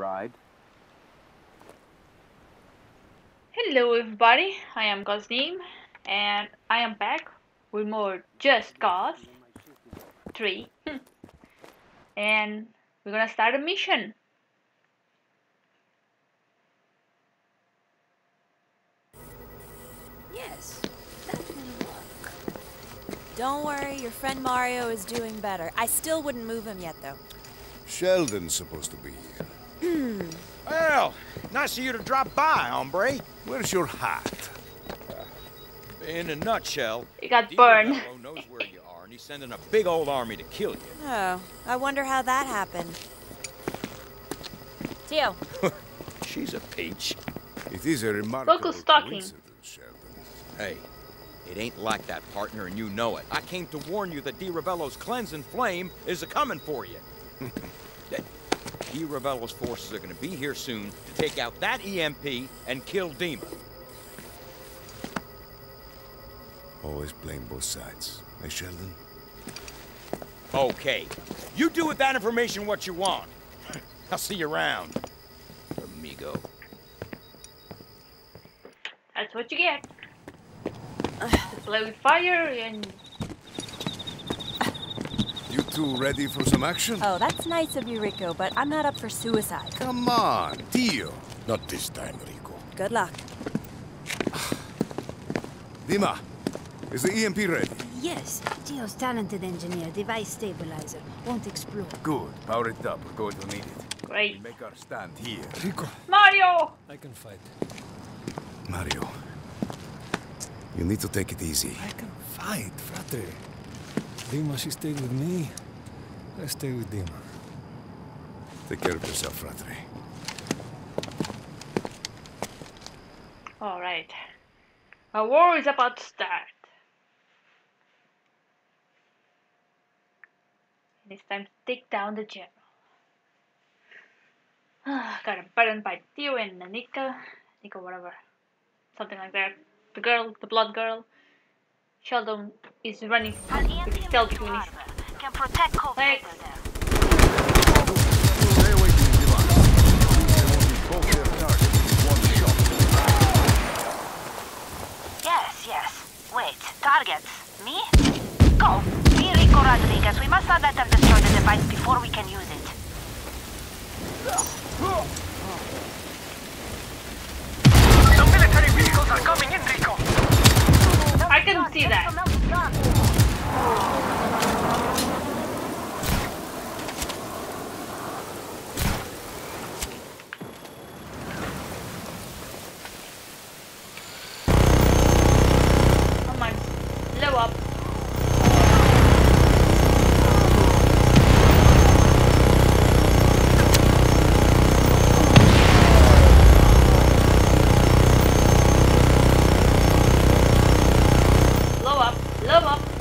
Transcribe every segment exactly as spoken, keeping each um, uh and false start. Ride. Hello everybody, I am Cosnime and I am back with more Just Cause three. And we're gonna start a mission. Yes, that will work. Don't worry, your friend Mario is doing better. I still wouldn't move him yet though. Sheldon's supposed to be here. Hmm. Well, nice of you to drop by, hombre. Where's your hat? Uh, in a nutshell, you got burned. Di Ravello knows where you are, and he's sending a big old army to kill you. Oh, I wonder how that happened. Teo. She's a peach. It is a remarkable local stalking. Hey, it ain't like that, partner, and you know it. I came to warn you that Di Ravello's cleansing flame is a coming for you. Di Ravello's forces are going to be here soon to take out that E M P and kill Dimah. Always blame both sides, eh, Sheldon? Okay. You do with that information what you want. I'll see you around, amigo. That's what you get. Play with fire and... You two ready for some action? Oh, that's nice of you, Rico, but I'm not up for suicide. Come on, Teo. Not this time, Rico. Good luck. Dimah, is the E M P ready? Yes. Teo's talented engineer, device stabilizer. Won't explode. Good. Power it up. We're going to need it. Great. We make our stand here. Rico. Mario! I can fight. Mario, you need to take it easy. I can fight, frate. Dimah, she stayed with me. I stay with Dimah. Take care of yourself, Rodri. All right. A war is about to start. And it's time to take down the general. Got abandoned by Teo and Nanika. Nanika, whatever. Something like that. The girl, the blood girl. Sheldon is running with stealth units. Can protect Corda. Yes, yes. Wait, targets. Me? Go. Be Rico Rodriguez. We must not let them destroy the device before we can use it. The military vehicles are coming in, Rico. I couldn't see that. Oh my, blow up. Blow up.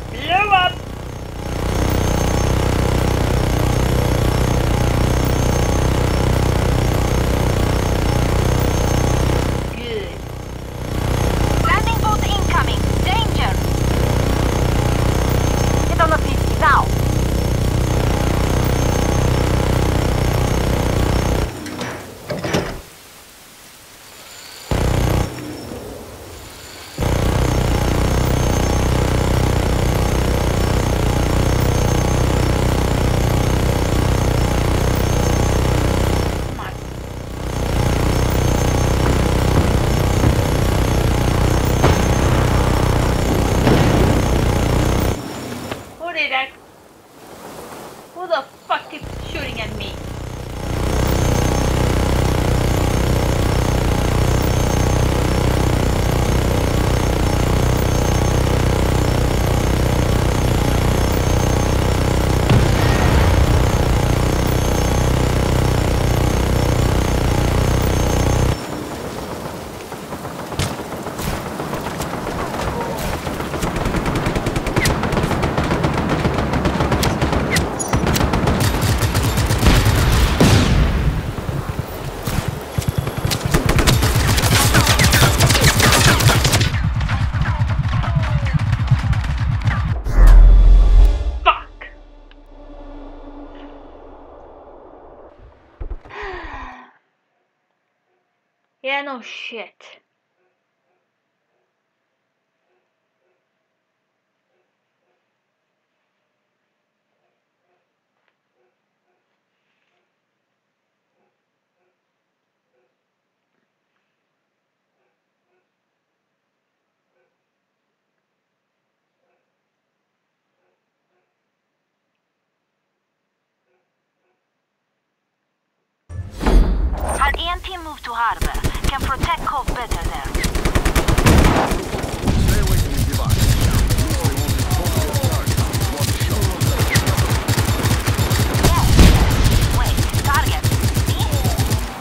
Yeah, no shit. An E M P move to harbor. Can protect Cove better there. Stay away from the device. Yes. Wait, target. Me?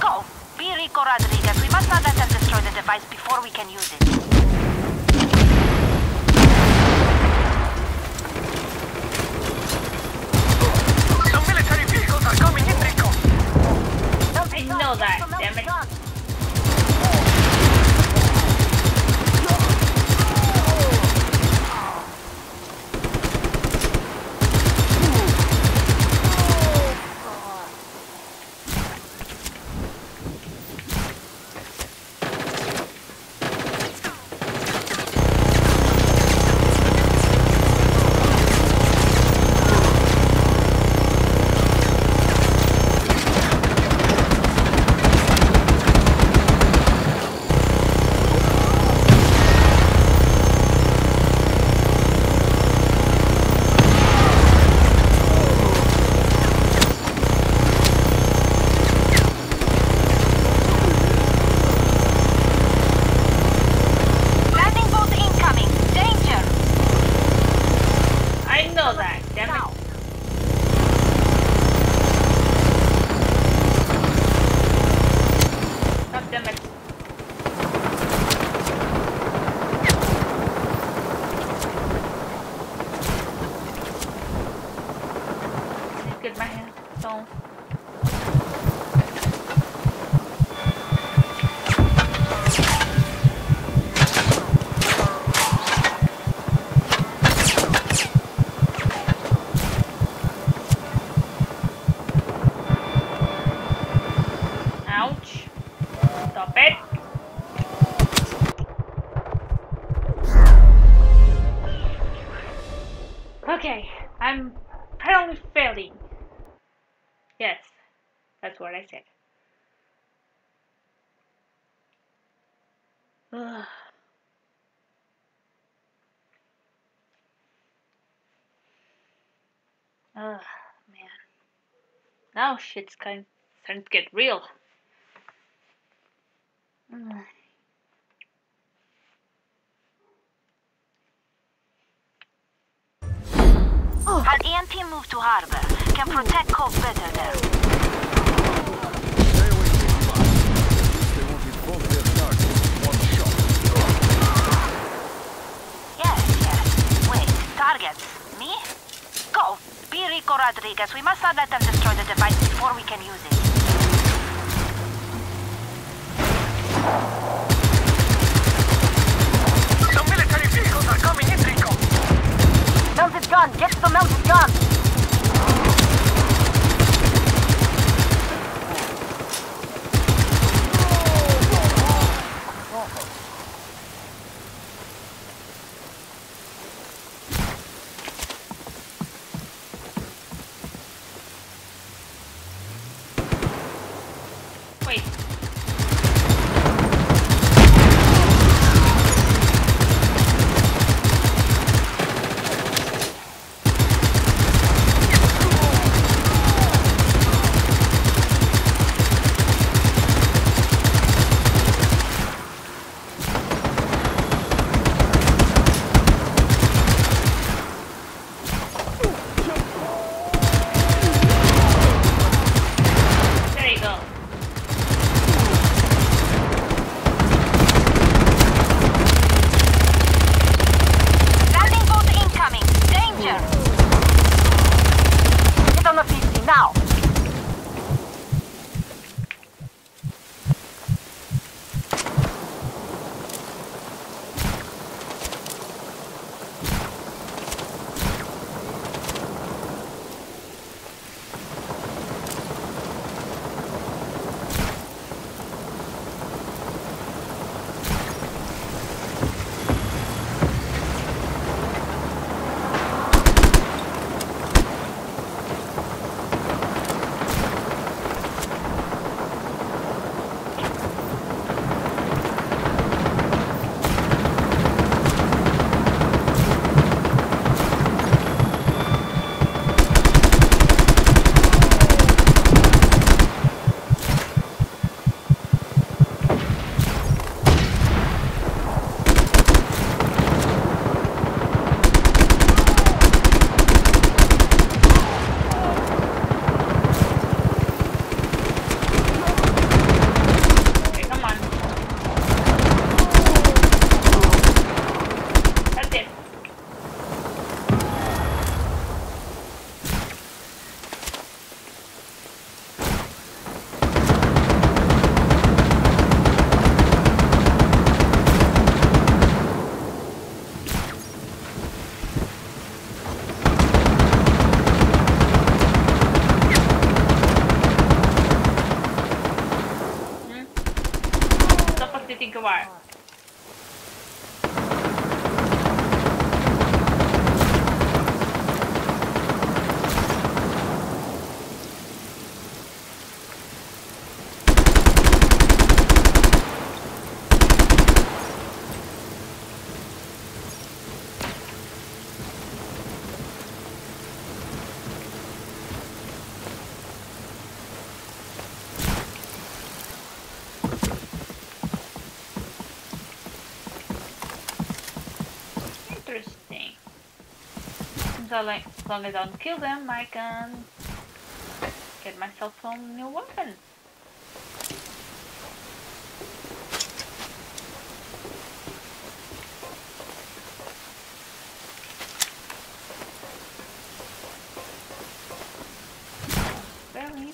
Go. Be Rico Rodriguez. We must not let them destroy the device before we can use it. I know that, damn it. Oh, man. Now shit's kind of starting to get real. Mm. Oh. An E M P move to harbor. Can protect Cove better there. Stay away from the box. They won't be both their targets in one shot. Yes, yes. Wait, targets. Me? Go. Be Rico Rodriguez, we must not let them destroy the device before we can use it. The military vehicles are coming in, Rico! Melted gun! Get the melted gun! There you go. think you are? As long as I don't kill them, I can get myself some new weapons. Very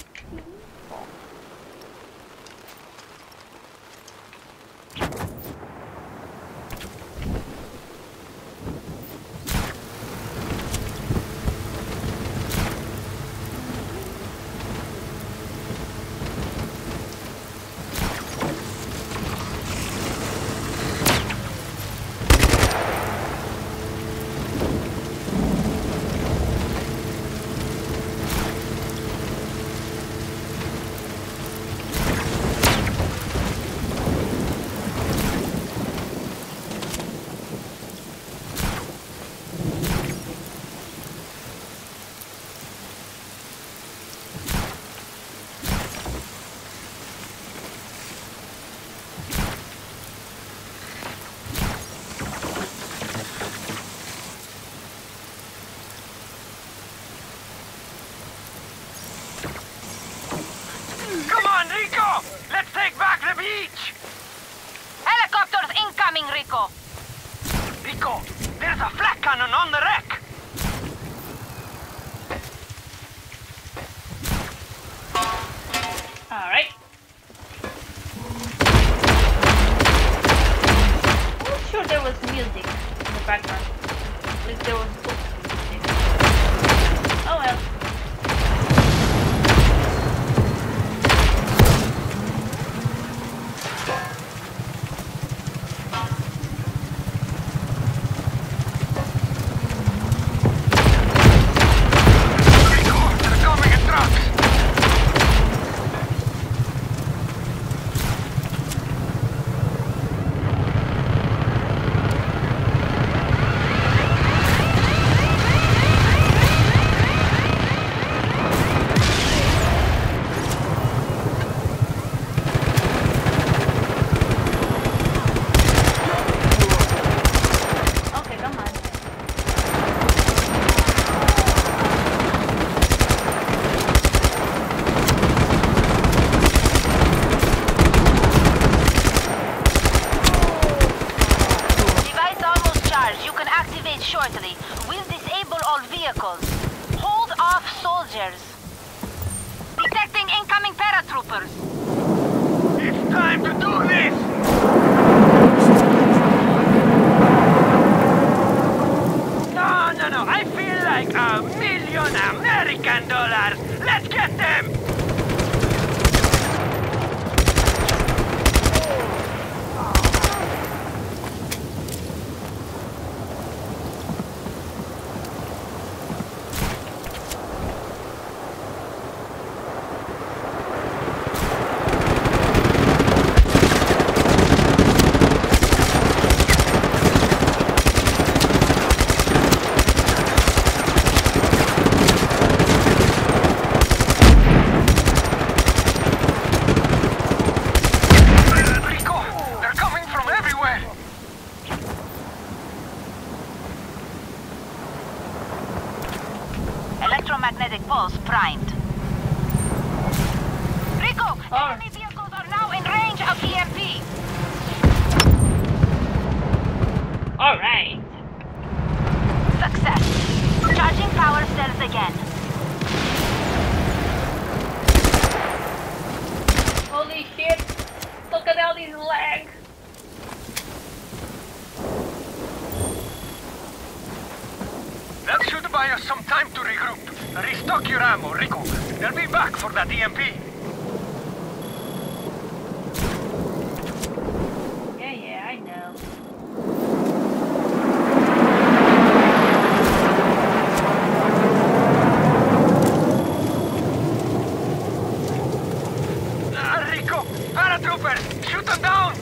paratroopers! Shoot them down!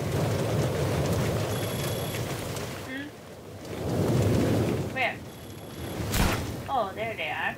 Hmm? Where? Oh, there they are.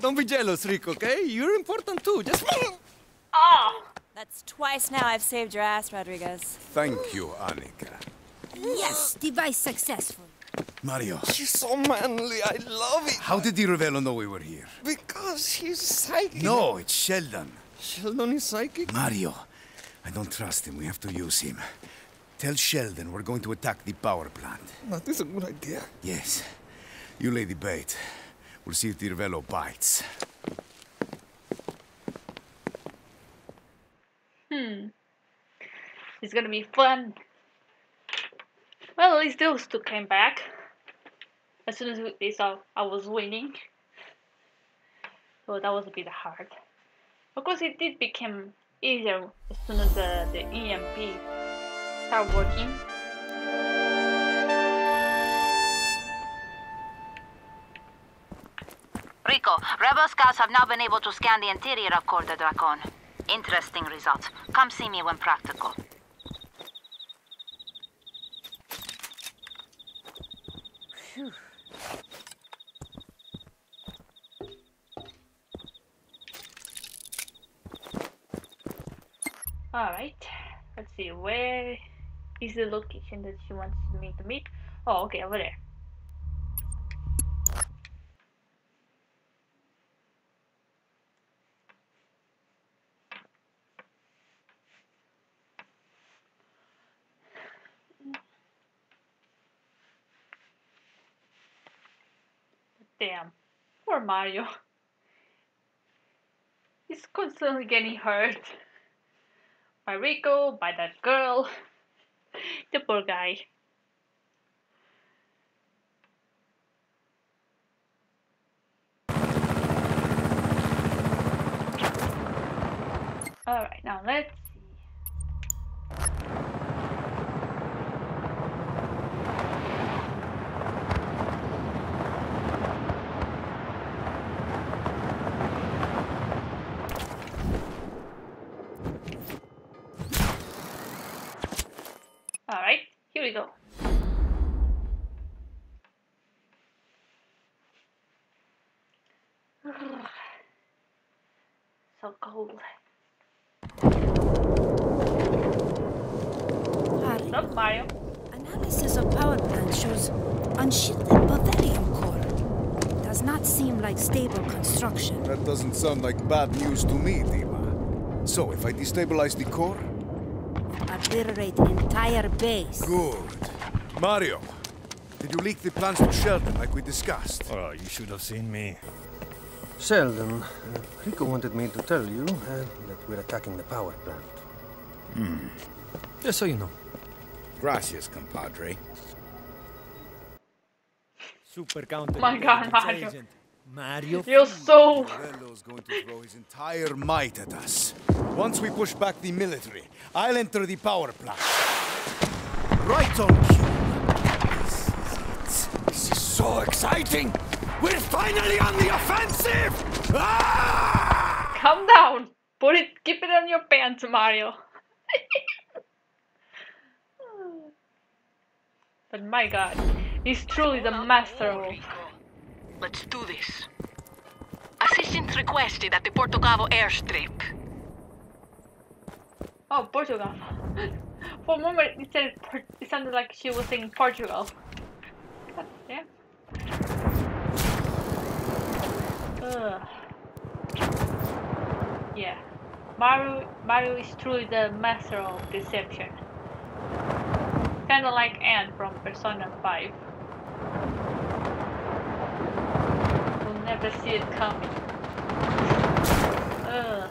Don't be jealous, Rico, okay? You're important too, just... Oh! That's twice now I've saved your ass, Rodriguez. Thank you, Nanika. Yes, device successful. Mario. He's so manly, I love it. How did Di Ravello know we were here? Because he's psychic. No, it's Sheldon. Sheldon is psychic? Mario, I don't trust him. We have to use him. Tell Sheldon we're going to attack the power plant. That is a good idea. Yes. You lay the bait. We'll see if Di Ravello bites. Hmm. It's gonna be fun. Well, at least those two came back. As soon as they saw I was winning. Well, that was a bit hard. Of course, it did become easier as soon as the, the E M P started working. Rico, rebel scouts have now been able to scan the interior of Corda Dracon. Interesting results. Come see me when practical. Whew. All right. Let's see. Where is the location that she wants me to meet? Oh, okay, over there. Damn. Poor Mario. He's constantly getting hurt. By Rico, by that girl. The poor guy. Alright, now let's see. Alright, here we go. Ugh. So cold. Mario. Analysis of power plant shows unshielded Bavarium core. Does not seem like stable construction. That doesn't sound like bad news to me, Dimah. So, if I destabilize the core? Obliterate entire base. Good. Mario, did you leak the plans to Sheldon like we discussed? Oh, you should have seen me. Sheldon, uh, Rico wanted me to tell you uh, that we're attacking the power plant. Hmm. Just so you know. Gracias, compadre. Super counter. Oh my God, Mario! Mario, you're so. Is going to throw his entire might at us. Once we push back the military, I'll enter the power plant. Right on cue. This is it. This is so exciting. We're finally on the offensive. Ah! Calm down. Put it. Keep it on your pants, Mario. But my God, he's truly the master of... Let's do this. Assistance requested at the Porto Cabo airstrip. Oh, Portugal. For a moment, it said it sounded like she was saying Portugal. Yeah. Ugh. Yeah. Mario, Mario is truly the master of deception. Kinda like Anne from Persona five. We'll never see it coming. Ugh.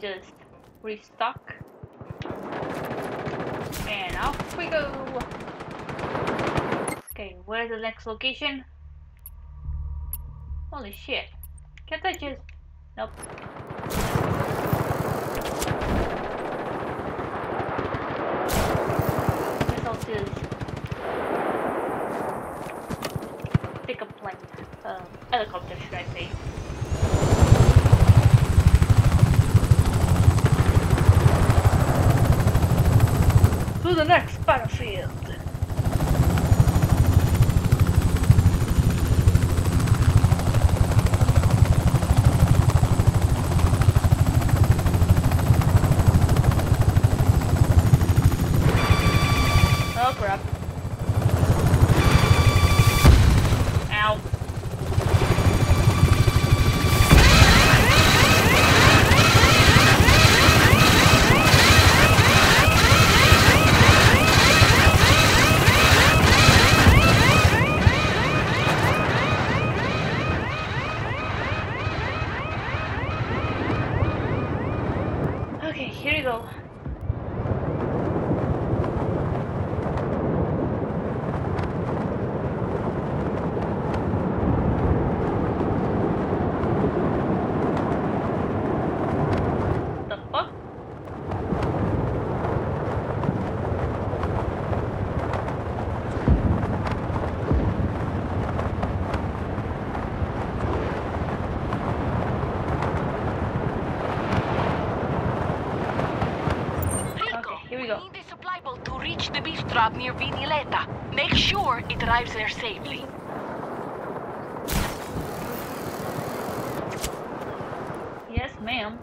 just restock. And off we go! Okay, where's the next location? Holy shit. Can't I just... Nope. Guess I'll just... pick a plane. Um, helicopter, should I say. To the next battlefield! Oh crap. Ow. Near Vinileta. Make sure it arrives there safely. Yes, ma'am.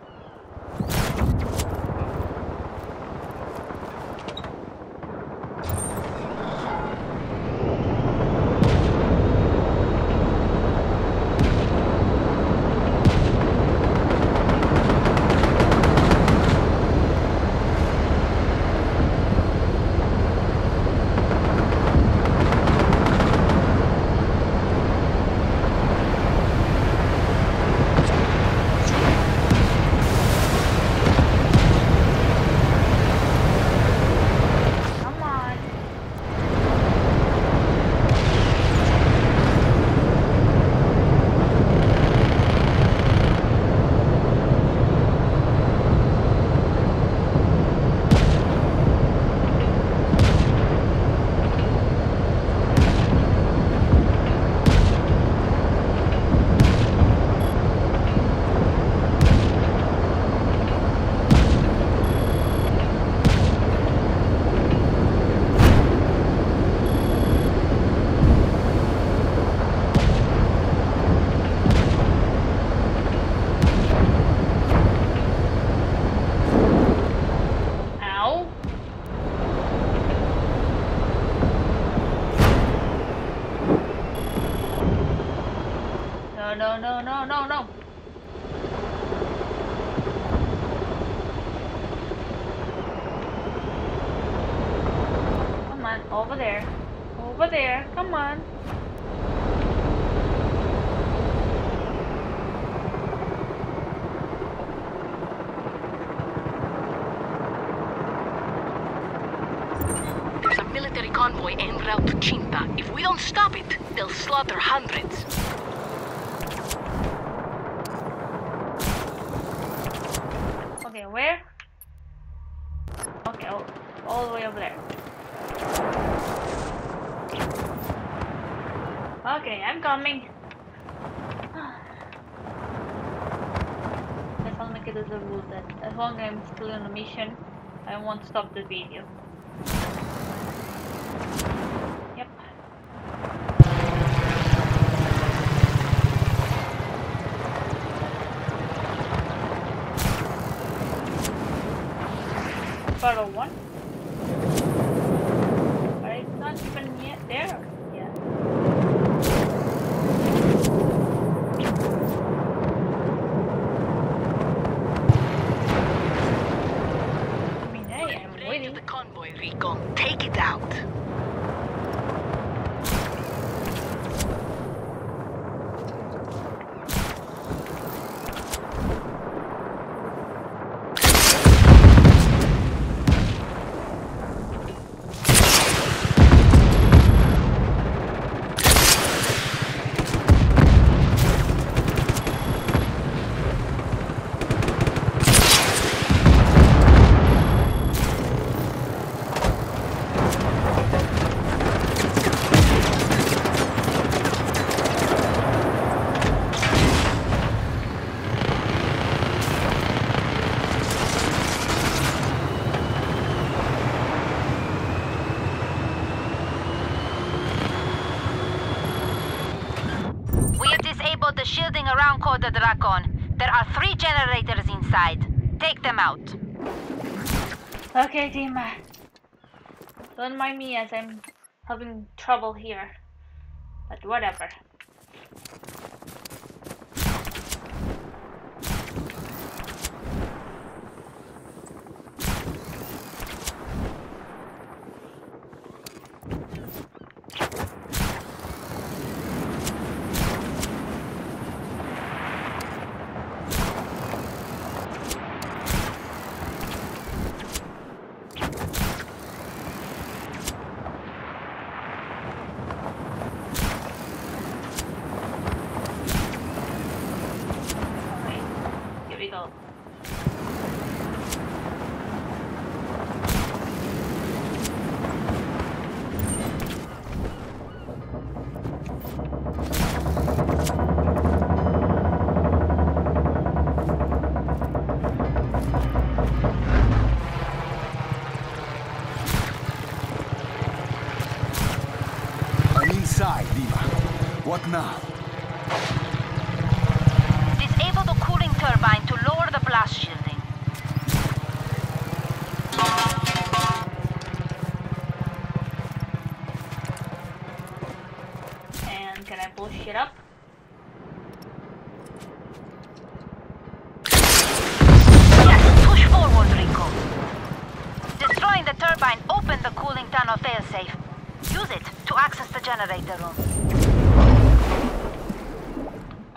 No, no, no, no, no. Come on, over there. Over there, come on. There's a military convoy en route to Chinta. If we don't stop it, they'll slaughter hundreds. Where? Okay, all, all the way over there. Okay, I'm coming. Guess I'll make it as a rule that as long as I'm still on a mission, I won't stop the video. Yep. Battle one. But it's not even yet there. Yeah. I mean, hey, I'm waiting. The convoy, Rico. Take it out. building around Corda Dracon. There are three generators inside. Take them out. Okay, Dimah. Don't mind me as I'm having trouble here. But whatever. What now? Disable the cooling turbine to lower the blast shielding. And can I blow shit up? Yes, push forward, Rico. Destroying the turbine opened the cooling tunnel failsafe. Use it to access the generator room.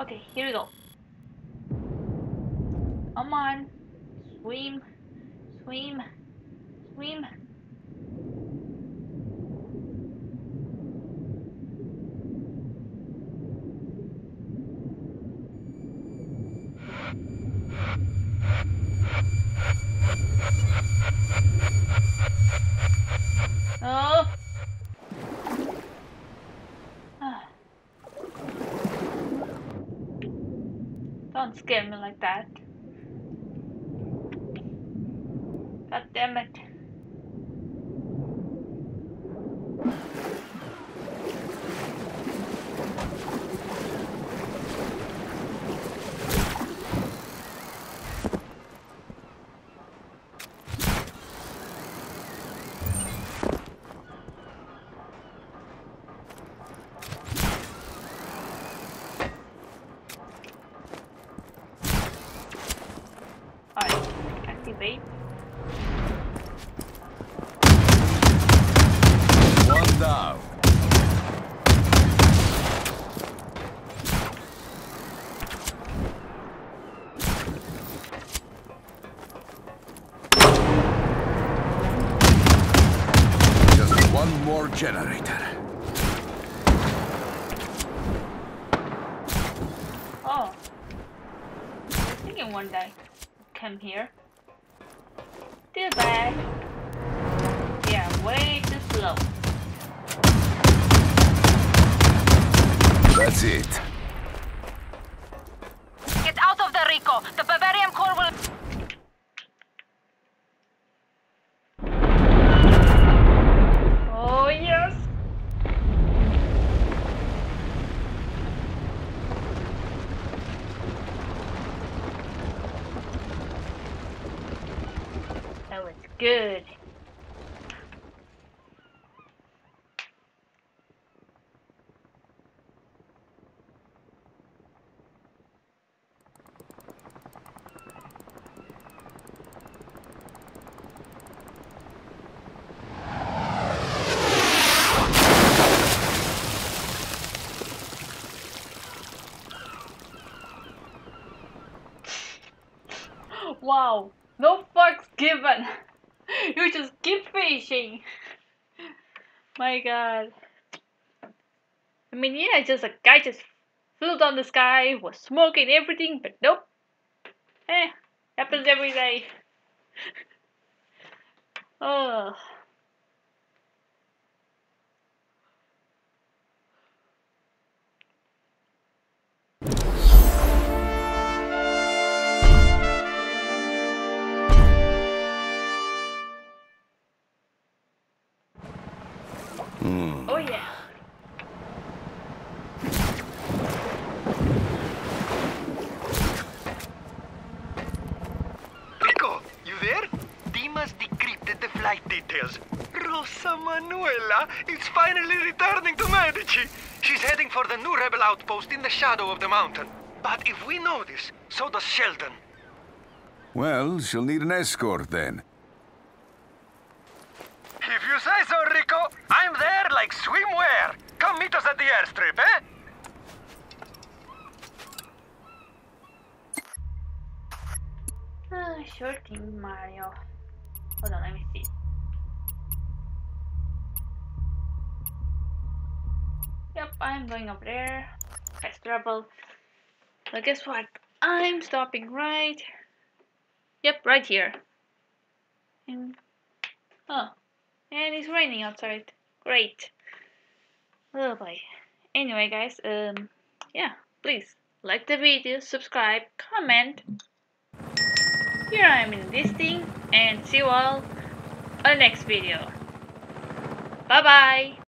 Okay, here we go. Come on. Swim. Swim. Swim. Oh. Don't scare me like that. God damn it. Generator. Oh. I was thinking one day come here. Too bad. Yeah, way too slow. That's it. Get out of the Rico. The Bavarium core will... Good. Wow, no fucks given. You just keep fishing. My God. I mean, yeah, just a guy just flew down the sky, was smoking everything, but nope. Eh, happens every day. Oh. Oh yeah. years. Rosa Manuela is finally returning to Medici. She's heading for the new rebel outpost in the shadow of the mountain. But if we know this, so does Sheldon. Well, she'll need an escort then. If you say so, Rico, I'm there like swimwear. Come meet us at the airstrip, eh? Uh, sure thing, Mario. Hold on, let me see. Yep, I'm going over there. That's trouble. But guess what? I'm stopping right... Yep, right here. And... Oh. And it's raining outside. Great. Oh boy. Anyway, guys, um... yeah, please, like the video, subscribe, comment. Here I am in this thing, and see you all on the next video. Bye bye!